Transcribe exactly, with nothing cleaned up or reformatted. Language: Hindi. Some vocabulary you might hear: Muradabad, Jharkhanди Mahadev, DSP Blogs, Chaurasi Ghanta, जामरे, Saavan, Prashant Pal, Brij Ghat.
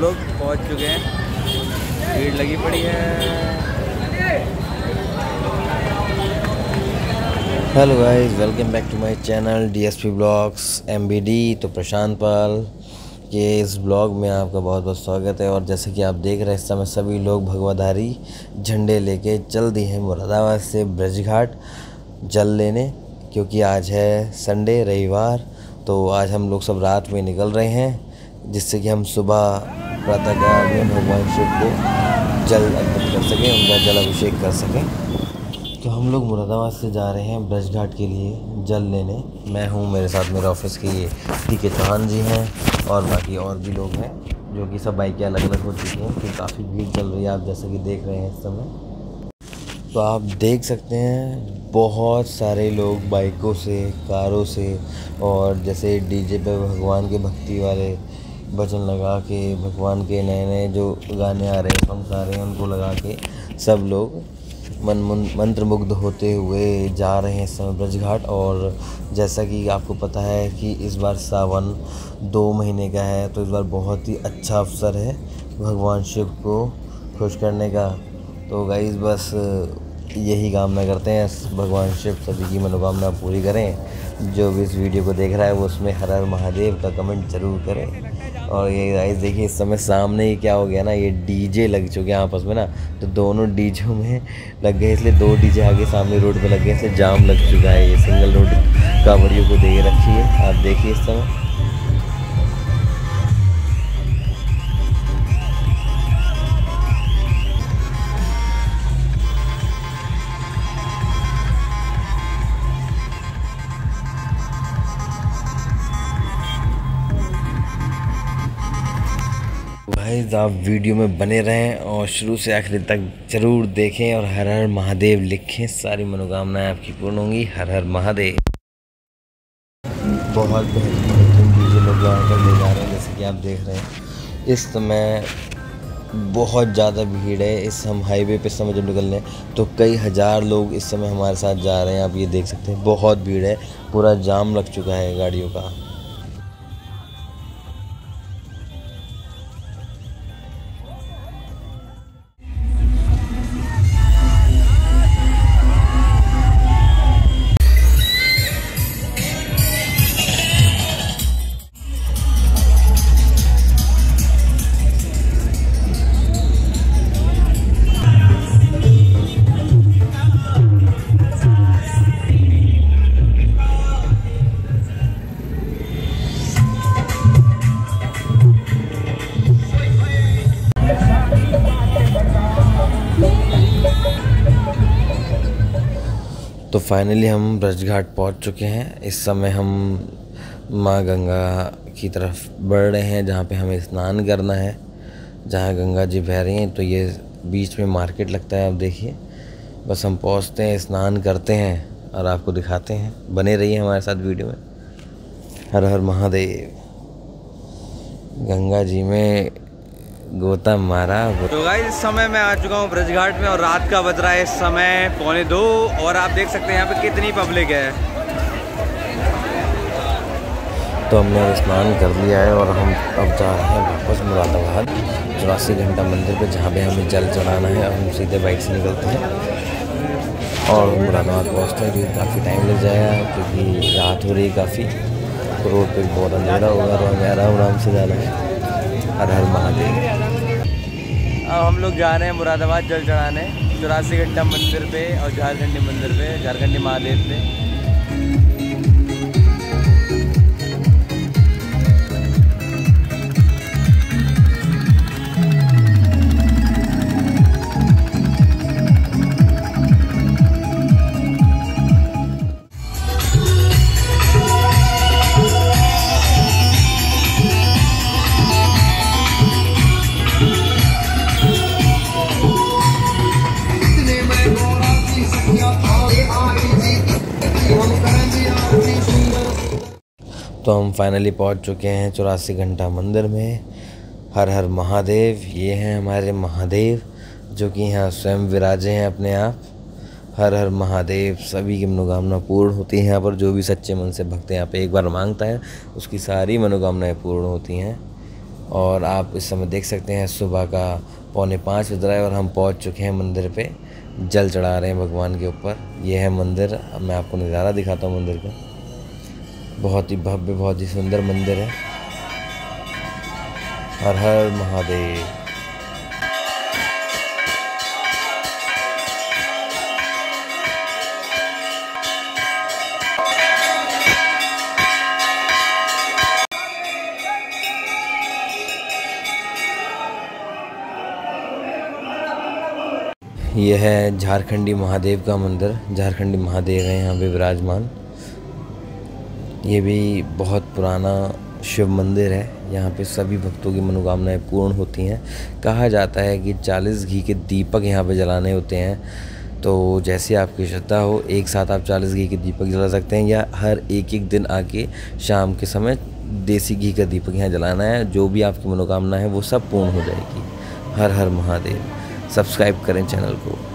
हम लोग पहुंच चुके हैं, भीड़ लगी पड़ी है। Hello guys, welcome back to my channel DSP blogs MBD. तो प्रशांत पाल के इस ब्लॉग में आपका बहुत बहुत स्वागत है। और जैसे कि आप देख रहे हैं, इस समय सभी लोग भगवाधारी झंडे लेके चल दिए हैं मुरादाबाद से ब्रज घाट जल लेने, क्योंकि आज है संडे, रविवार। तो आज हम लोग सब रात में निकल रहे हैं, जिससे कि हम सुबह प्रातःकाल में भगवान शिव को जल अर्पित कर सकें, उनका जल अभिषेक कर सकें। तो हम लोग मुरादाबाद से जा रहे हैं ब्रज घाट के लिए जल लेने। मैं हूँ, मेरे साथ मेरे ऑफिस के ये टी के चौहान जी हैं और बाकी और भी लोग हैं, जो कि सब बाइकें अलग अलग हो चुकी हैं। फिर काफ़ी भीड़ चल रही है, आप जैसे कि देख रहे हैं इस समय। तो आप देख सकते हैं बहुत सारे लोग बाइकों से, कारों से और जैसे डीजे पे भगवान के भक्ति वाले भजन लगा के, भगवान के नए नए जो गाने आ रहे हैं, सॉन्ग्स आ रहे हैं, उनको लगा के सब लोग मन मन मंत्रमुग्ध होते हुए जा रहे हैं इस समय ब्रज घाट। और जैसा कि आपको पता है कि इस बार सावन दो महीने का है, तो इस बार बहुत ही अच्छा अवसर है भगवान शिव को खुश करने का। तो गाइस बस यही कामना करते हैं, भगवान शिव सभी की मनोकामना पूरी करें। जो भी इस वीडियो को देख रहा है वो उसमें हर हर महादेव का कमेंट जरूर करें। और ये गाइस देखिए, इस समय सामने ही क्या हो गया ना, ये डीजे लग चुके हैं आपस में ना, तो दोनों डीजों में लग गए, इसलिए दो डीजे आगे सामने रोड पे लग गए, इसलिए जाम लग चुका है। ये सिंगल रोड कांवड़ियों को दे रखी है, आप देखिए इस समय। आप वीडियो में बने रहें और शुरू से आखिरी तक जरूर देखें और हर हर महादेव लिखें, सारी मनोकामनाएं आपकी पूर्ण होंगी। हर हर महादेव। बहुत बेहतरीन डीजे लोग ले जा रहे हैं, जैसे कि आप देख रहे हैं। इस समय बहुत ज़्यादा भीड़ है, इस हम हाईवे पे समय जब निकल रहे हैं तो कई हज़ार लोग इस समय हमारे साथ जा रहे हैं। आप ये देख सकते हैं, बहुत भीड़ है, पूरा जाम लग चुका है गाड़ियों का। तो फाइनली हम ब्रज घाट पहुँच चुके हैं। इस समय हम माँ गंगा की तरफ बढ़ रहे हैं, जहाँ पे हमें स्नान करना है, जहाँ गंगा जी बह रही हैं। तो ये बीच में मार्केट लगता है, आप देखिए। बस हम पहुँचते हैं, स्नान करते हैं और आपको दिखाते हैं। बने रहिए है हमारे साथ वीडियो में। हर हर महादेव। गंगा जी में गोता मारा। तो गाइस, इस समय मैं आ चुका हूँ ब्रज घाट में और रात का बज रहा है इस समय पौने दो। और आप देख सकते हैं यहाँ पे कितनी पब्लिक है। तो हमने स्नान कर लिया है और हम अब जा रहे हैं वापस मुरादाबाद चौरासी घंटा मंदिर पे, जहाँ पे हमें जल चढ़ाना है। और हम सीधे बाइक से निकलते हैं और मुरादाबाद पहुँचते हैं, क्योंकि काफ़ी टाइम लग जाएगा, क्योंकि रात हो रही है काफ़ी। तो रोड पर बहुत अंधेरा होगा, तो हमें आराम आराम से जाना है। हर हर महादेव। अब हम लोग जा रहे हैं मुरादाबाद जल चढ़ाने, चौरासी घंटा मंदिर पे और झारखंडी मंदिर पे, झारखंडी महादेव पे। तो हम फाइनली पहुंच चुके हैं चौरासी घंटा मंदिर में। हर हर महादेव। ये हैं हमारे महादेव, जो कि यहाँ स्वयं विराजे हैं अपने आप। हर हर महादेव। सभी की मनोकामना पूर्ण होती है यहाँ पर। जो भी सच्चे मन से भक्त यहाँ पे एक बार मांगता है, उसकी सारी मनोकामनाएं पूर्ण होती हैं। और आप इस समय देख सकते हैं सुबह का पौने पाँच बज रहा है और हम पहुंच चुके हैं मंदिर पे, जल चढ़ा रहे हैं भगवान के ऊपर। यह है मंदिर, मैं आपको नज़ारा दिखाता हूँ मंदिर का। बहुत ही भव्य, बहुत ही सुंदर मंदिर है। हर हर महादेव। यह है झारखंडी महादेव का मंदिर। झारखंडी महादेव है यहाँ पे विराजमान। ये भी बहुत पुराना शिव मंदिर है। यहाँ पे सभी भक्तों की मनोकामनाएं पूर्ण होती हैं। कहा जाता है कि चालीस घी के दीपक यहाँ पे जलाने होते हैं, तो जैसे आपकी श्रद्धा हो एक साथ आप चालीस घी के दीपक जला सकते हैं, या हर एक एक दिन आके शाम के समय देसी घी का दीपक यहाँ जलाना है। जो भी आपकी मनोकामना है वो सब पूर्ण हो जाएगी। हर हर महादेव। सब्सक्राइब करें चैनल को।